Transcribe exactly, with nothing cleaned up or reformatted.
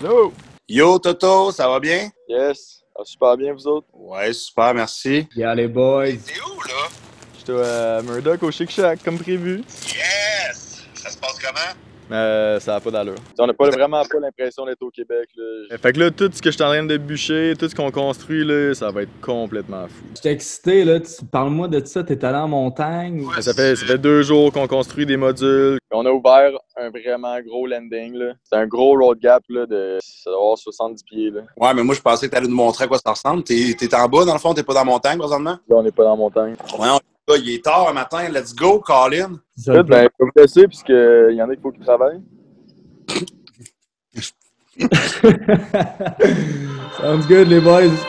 Hello! Yo, Toto, ça va bien? Yes, ça va super bien, vous autres? Ouais, super, merci. Yeah, les boys! T'es où, là? Je suis à Murdoch au Chic-Chocs, comme prévu. Yes! Ça se passe comment? Euh, ça n'a pas d'allure. On n'a pas, vraiment pas l'impression d'être au Québec. Là. Fait que là, tout ce que je suis en train de bûcher, tout ce qu'on construit, là, ça va être complètement fou. Je suis excité, là. Tu... Parle-moi de ça, t'es allé en montagne. Ouais, ça, fait, ça fait deux jours qu'on construit des modules. On a ouvert un vraiment gros landing, là. C'est un gros road gap, là, de soixante-dix pieds, là. Ouais, mais moi, je pensais que t'allais nous montrer à quoi ça ressemble. T'es es en bas, dans le fond, t'es pas dans la montagne, présentement? Là, on n'est pas dans la montagne. Ouais, on... Il est tard un matin, let's go, Colin! Écoute, ben, faut me laisser, puisqu'il y en a qui faut qu'ils travaillent. Sounds good, les boys!